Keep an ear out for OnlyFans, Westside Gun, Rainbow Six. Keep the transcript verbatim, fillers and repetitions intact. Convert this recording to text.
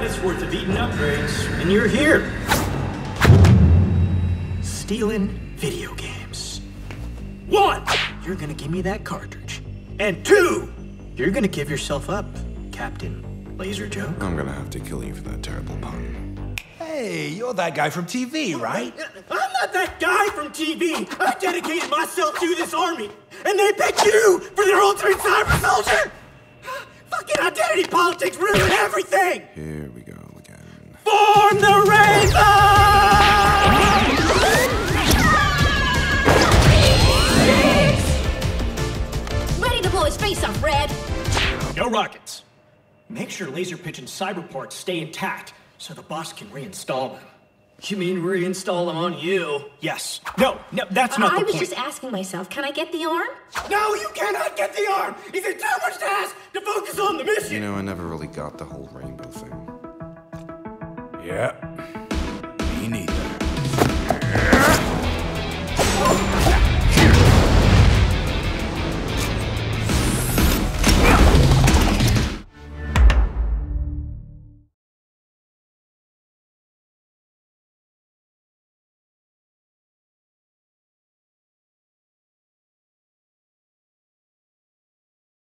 minutes worth of eating upgrades, and you're here. Stealing video games. One, you're gonna give me that cartridge. And two, you're gonna give yourself up, Captain Laser Joke. I'm gonna have to kill you for that terrible pun. Hey, you're that guy from T V, right? I'm not that guy from T V. I dedicated myself to this army, and they picked you for their ultimate cyber soldier. Fucking identity politics ruined everything! Here we go again. Form the Rainbow Six! Ready to blow his face off, Red! No rockets. Make sure Laser Pigeon's cyber parts stay intact so the boss can reinstall them. You mean reinstall them on you? Yes. No, no, that's not uh, the I was point. Just asking myself, can I get the arm? No, you cannot get the arm! Is it too much to ask to focus on the mission? You know, I never really got the whole rainbow thing. Yeah.